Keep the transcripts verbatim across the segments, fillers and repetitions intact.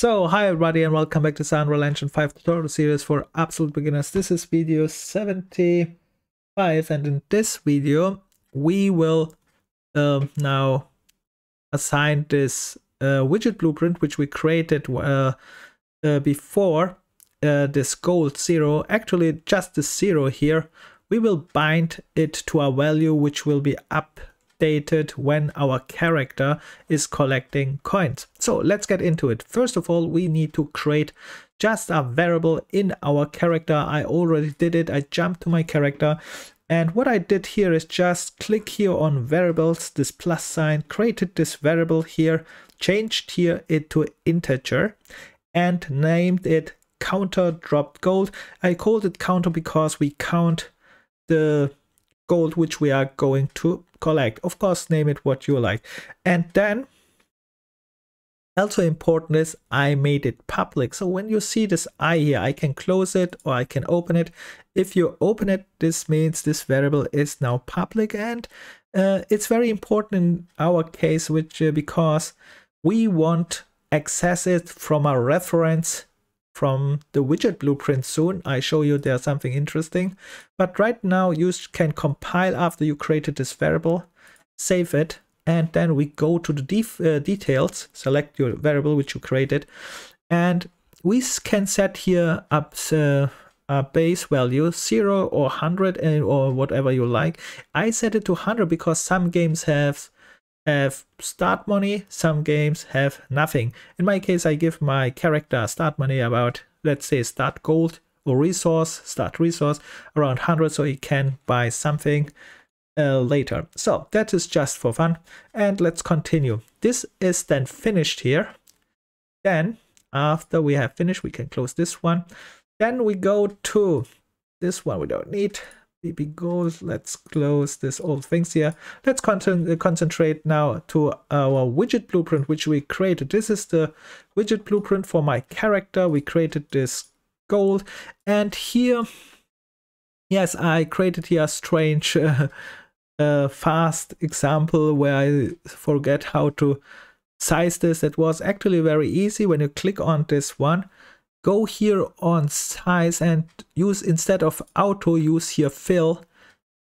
So hi everybody and welcome back to this Unreal Engine five tutorial series for absolute beginners. This is video seventy-five, and in this video we will uh, now assign this uh, widget blueprint which we created uh, uh, before, uh, this gold zero, actually just the zero here. We will bind it to a value which will be updated when our character is collecting coins. So let's get into it. First of all, we need to create just a variable in our character. I already did it. I jumped to my character. And what I did here is just click here on variables, this plus sign, created this variable here, changed here it to integer and named it counter dropped gold. I called it counter because we count the gold which we are going to collect. Of course, name it what you like. And then also important is I made it public. So when you see this I here, I can close it or I can open it. If you open it, this means this variable is now public. And uh, it's very important in our case, which uh, because we want access it from a reference from the widget blueprint soon. I show you there's something interesting. But right now you can compile after you created this variable, save it, and then we go to the def uh, details, select your variable which you created, and we can set here up uh, a base value, zero or one hundred or whatever you like. I set it to one hundred because some games have have start money, some games have nothing. In my case, I give my character start money about, let's say, start gold or resource, start resource around one hundred, so he can buy something uh, later. So that is just for fun. And let's continue. This is then finished here. Then after we have finished, we can close this one. Then we go to this one we don't need. B B goals. Let's close this old things here. Let's concentrate now to our widget blueprint which we created. This is the widget blueprint for my character. We created this gold, and here, yes, I created here a strange uh, uh, fast example where I forget how to size this. It was actually very easy. When you click on this one, go here on size and use, instead of auto, use here fill,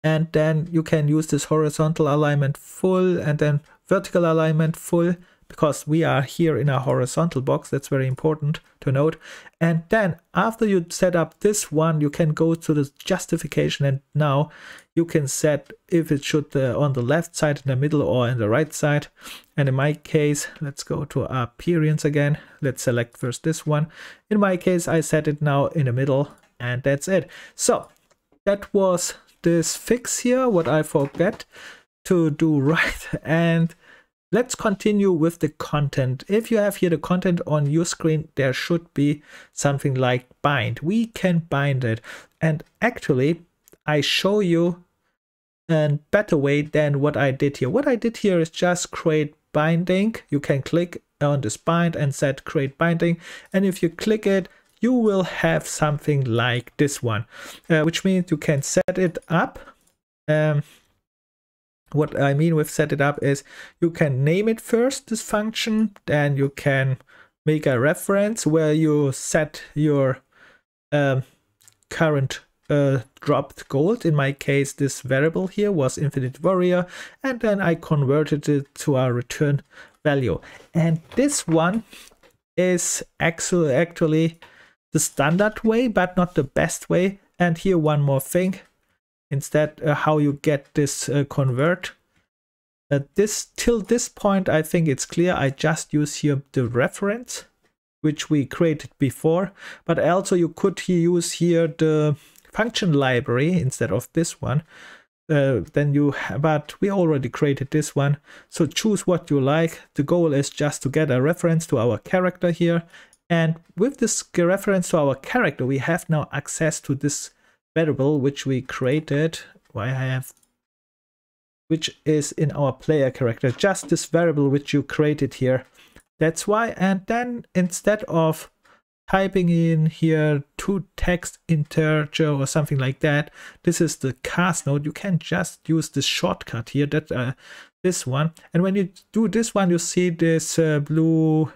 and then you can use this horizontal alignment full and then vertical alignment full, because we are here in a horizontal box. That's very important to note. And then after you set up this one, you can go to the justification, and now you can set if it should uh, on the left side, in the middle, or in the right side. And in my case, let's go to appearance again. Let's select first this one. In my case, I set it now in the middle, and that's it. So that was this fix here, what I forget to do right. And let's continue with the content. If you have here the content on your screen, there should be something like bind. We can bind it. And actually, I show you a better way than what I did here. What I did here is just create binding. You can click on this bind and set create binding. And if you click it, you will have something like this one, uh, which means you can set it up. Um, What I mean with set it up is you can name it first, this function, then you can make a reference where you set your um, current uh, dropped gold. In my case, this variable here was Infinity Warrior, and then I converted it to a return value. And this one is actually the standard way, but not the best way. And here one more thing. Instead, uh, how you get this uh, convert. Uh, this till this point, I think it's clear. I just use here the reference, which we created before. But also you could use here the function library instead of this one. Uh, then you, but we already created this one. So choose what you like. The goal is just to get a reference to our character here. And with this reference to our character, we have now access to this variable which we created, why I have, which is in our player character, just this variable which you created here. That's why. And then instead of typing in here to text integer or something like that, this is the cast node. You can just use this shortcut here, that uh, this one. And when you do this one, you see this uh, blue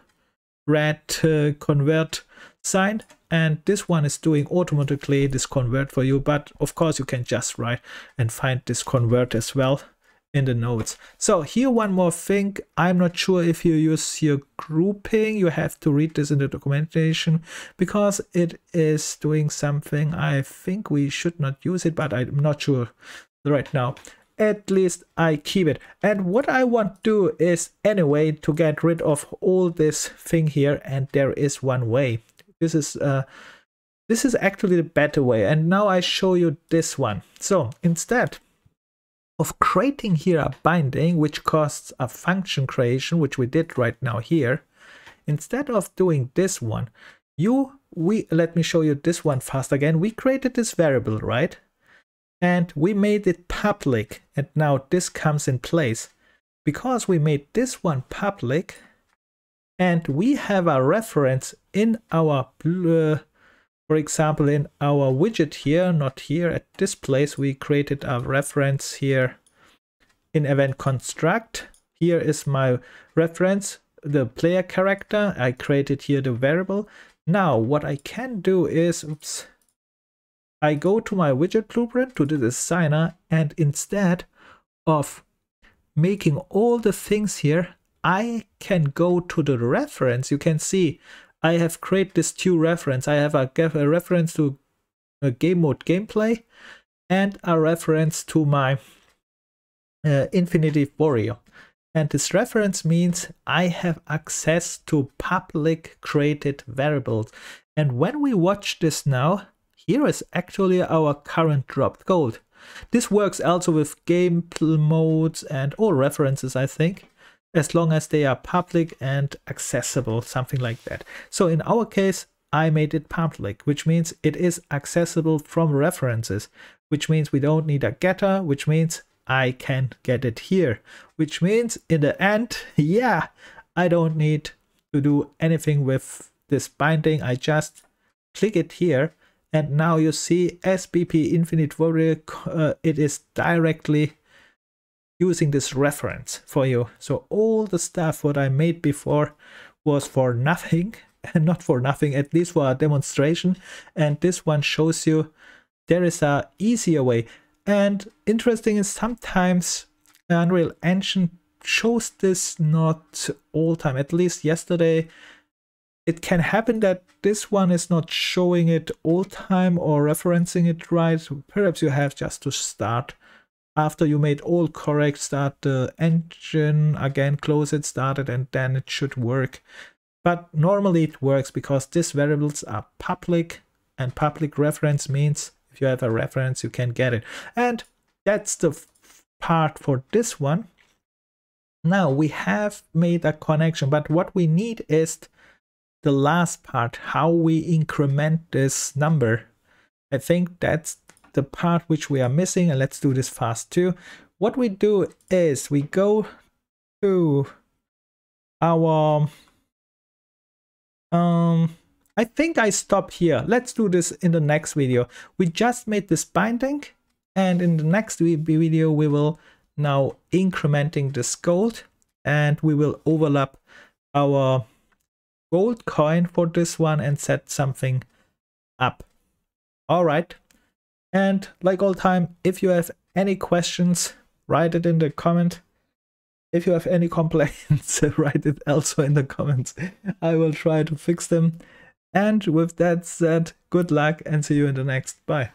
red uh, convert sign, and this one is doing automatically this convert for you, but of course you can just write and find this convert as well in the nodes. So here one more thing, I'm not sure if you use your grouping, you have to read this in the documentation because it is doing something I think we should not use it, but I'm not sure right now. At least I keep it. And what I want to do is anyway to get rid of all this thing here, and there is one way. This is uh, this is actually the better way, and now I show you this one. So instead of creating here a binding which costs a function creation, which we did right now here, instead of doing this one, you we let me show you this one fast again. We created this variable, right? And we made it public, and now this comes in place because we made this one public, and we have a reference in our uh, for example in our widget here, not here at this place. We created a reference here in event construct. Here is my reference, the player character. I created here the variable. Now what I can do is, oops, I go to my widget blueprint, to the designer, and instead of making all the things here, I can go to the reference. You can see I have created this two reference. I have a, a reference to a game mode gameplay and a reference to my uh, Infinity Warrior. And this reference means I have access to public created variables. And when we watch this now, here is actually our current dropped gold. This works also with game modes and all references, I think, as long as they are public and accessible, something like that. So in our case, I made it public, which means it is accessible from references, which means we don't need a getter, which means I can get it here, which means in the end, yeah, I don't need to do anything with this binding. I just click it here. And now you see S B P Infinite Warrior, uh, it is directly using this reference for you. So all the stuff what I made before was for nothing, and not for nothing, at least for a demonstration. And this one shows you there is a easier way. And interesting is sometimes Unreal Engine shows this not all time, at least yesterday. It can happen that this one is not showing it all time or referencing it right. Perhaps you have just to start after you made all correct, start the engine again, close it, start it, and then it should work. But normally it works because these variables are public, and public reference means if you have a reference, you can get it. And that's the part for this one. Now we have made a connection, but what we need is the last part, how we increment this number. I think that's the part which we are missing, and let's do this fast too. What we do is we go to our um I think I stop here. Let's do this in the next video. We just made this binding, and in the next video we will now incrementing this gold, and we will overlap our gold coin for this one and set something up. All right, and like all time, if you have any questions, write it in the comment. If you have any complaints, write it also in the comments. I will try to fix them. And with that said, good luck and see you in the next. Bye.